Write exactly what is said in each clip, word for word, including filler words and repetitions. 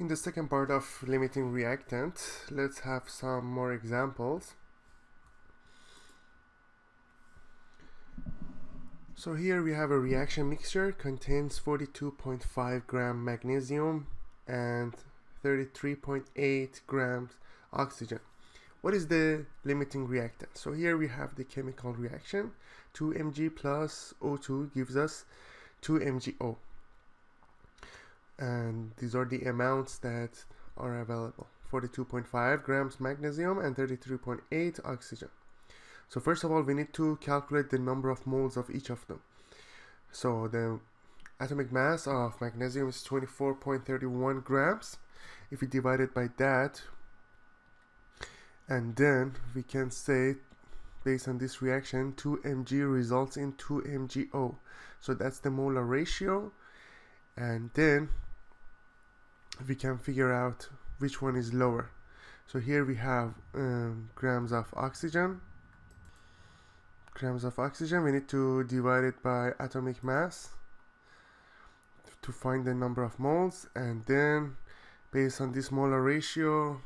In the second part of limiting reactant, let's have some more examples. So here we have a reaction mixture contains forty-two point five grams magnesium and thirty-three point eight grams oxygen. What is the limiting reactant? So here we have the chemical reaction. two M G plus O two gives us two M g O. And these are the amounts that are available: forty-two point five grams magnesium and thirty-three point eight oxygen. So first of all, we need to calculate the number of moles of each of them. So the atomic mass of magnesium is twenty-four point three one grams. If we divide it by that, and then we can say, based on this reaction, two M G results in two M g O. So that's the molar ratio. And then we can figure out which one is lower. So here we have um, grams of oxygen. Grams of oxygen, we need to divide it by atomic mass to find the number of moles, and then based on this molar ratio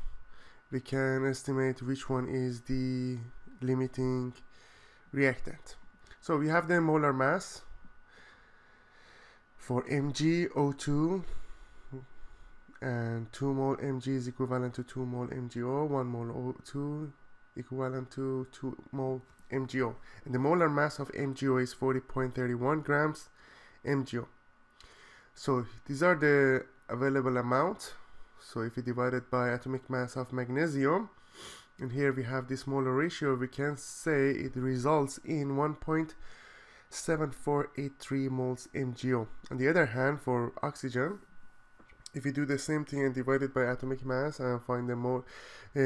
we can estimate which one is the limiting reactant. So we have the molar mass for M g O two, and two mole M g is equivalent to two mole M g O, one mole O two equivalent to two mole M g O, and the molar mass of M g O is forty point three one grams M g O. So these are the available amount. So if we divide it by atomic mass of magnesium, and here we have this molar ratio, we can say it results in one point seven four eight three moles M g O. On the other hand, for oxygen, if you do the same thing and divide it by atomic mass and find the mole, uh,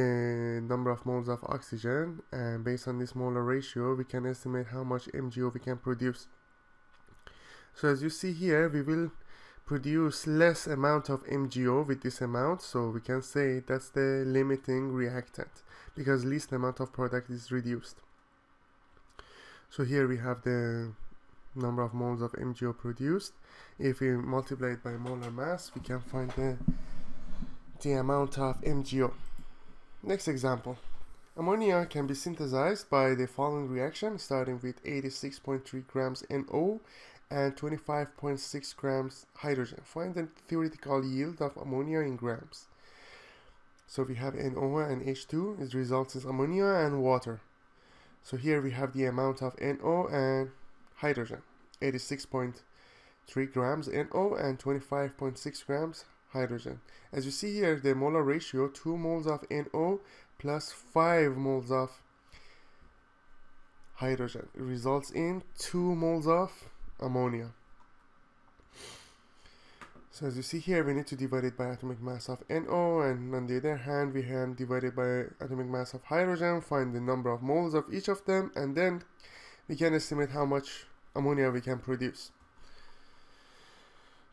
number of moles of oxygen, and based on this molar ratio we can estimate how much M g O we can produce. So as you see here, we will produce less amount of M g O with this amount, so we can say that's the limiting reactant, because least amount of product is reduced. So here we have the number of moles of M g O produced. If we multiply it by molar mass, we can find the, the amount of M g O. Next example. Ammonia can be synthesized by the following reaction, starting with eighty-six point three grams N O and twenty-five point six grams hydrogen. Find the theoretical yield of ammonia in grams. So we have N O and H two. It results in ammonia and water. So here we have the amount of N O and hydrogen, eighty-six point three grams N O and twenty-five point six grams hydrogen. As you see here, the molar ratio, two moles of N O plus five moles of hydrogen, it results in two moles of ammonia. So as you see here, we need to divide it by atomic mass of N O, and on the other hand, we can divide it by atomic mass of hydrogen, find the number of moles of each of them, and then we can estimate how much ammonia we can produce.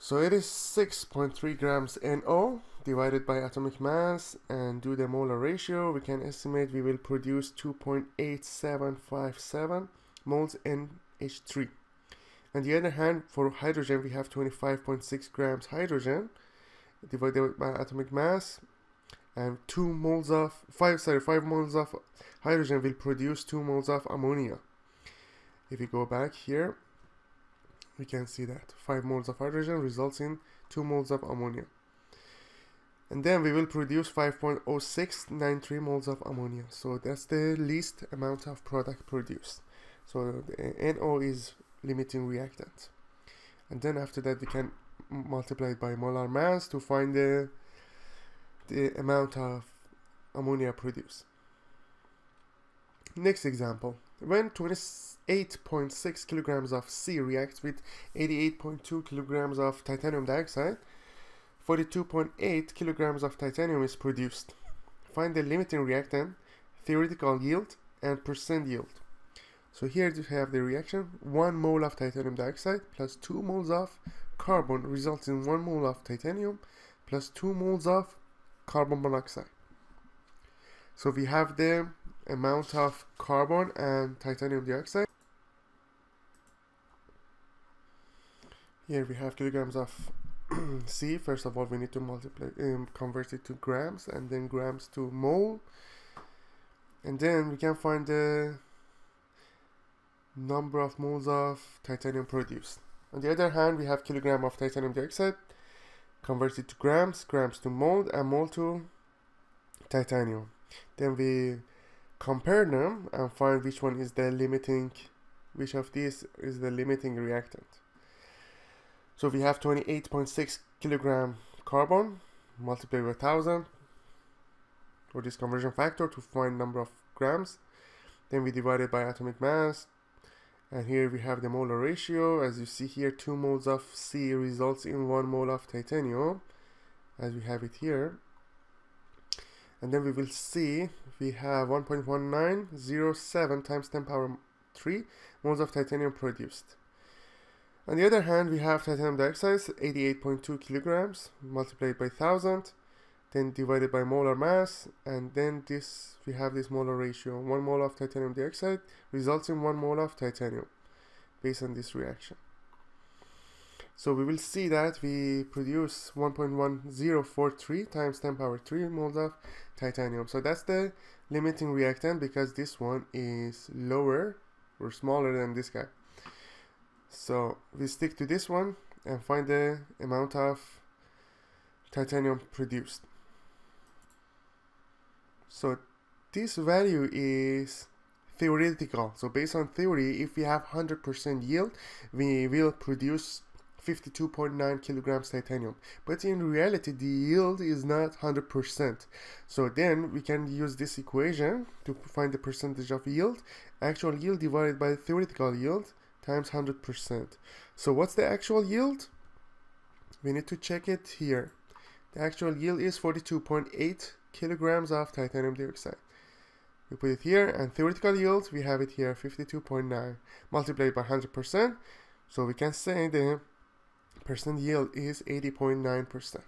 So it is six point three grams N O divided by atomic mass, and do the molar ratio, we can estimate we will produce two point eight seven five seven moles N H three. On the other hand, for hydrogen, we have twenty-five point six grams hydrogen divided by atomic mass, and two moles of five sorry five moles of hydrogen will produce two moles of ammonia. If we go back here, we can see that five moles of hydrogen results in two moles of ammonia, and then we will produce five point zero six nine three moles of ammonia. So that's the least amount of product produced. So the N O is limiting reactant, and then after that we can multiply it by molar mass to find the the amount of ammonia produced. Next example. When twenty-eight point six kilograms of C reacts with eighty-eight point two kilograms of titanium dioxide, forty-two point eight kilograms of titanium is produced. Find the limiting reactant, theoretical yield, and percent yield. So here you have the reaction. One mole of titanium dioxide plus two moles of carbon results in one mole of titanium plus two moles of carbon monoxide. So we have the amount of carbon and titanium dioxide. Here we have kilograms of see, first of all we need to multiply, um, convert it to grams, and then grams to mole, and then we can find the number of moles of titanium produced. On the other hand, we have kilogram of titanium dioxide, convert it to grams, grams to mole, and mole to titanium. Then we compare them and find which one is the limiting, which of these is the limiting reactant. So we have twenty-eight point six kilogram carbon, multiplied by one thousand for this conversion factor to find number of grams. Then we divide it by atomic mass, and here we have the molar ratio. As you see here, two moles of C results in one mole of titanium, as we have it here. And then we will see we have one point one nine zero seven times ten power three moles of titanium produced. On the other hand, we have titanium dioxide, eighty-eight point two kilograms, multiplied by one thousand, then divided by molar mass, and then this we have this molar ratio. One mole of titanium dioxide results in one mole of titanium based on this reaction. So we will see that we produce one point one zero four three times ten power three moles of titanium. So that's the limiting reactant, because this one is lower or smaller than this guy. So we stick to this one and find the amount of titanium produced. So this value is theoretical. So based on theory, if we have one hundred percent yield, we will produce fifty-two point nine kilograms titanium, but in reality the yield is not one hundred percent. So then we can use this equation to find the percentage of yield, actual yield divided by theoretical yield times one hundred percent. So what's the actual yield? We need to check it here. The actual yield is forty-two point eight kilograms of titanium dioxide. We put it here, and theoretical yield, we have it here, fifty-two point nine multiplied by one hundred percent. So we can say the percent yield is eighty point nine percent.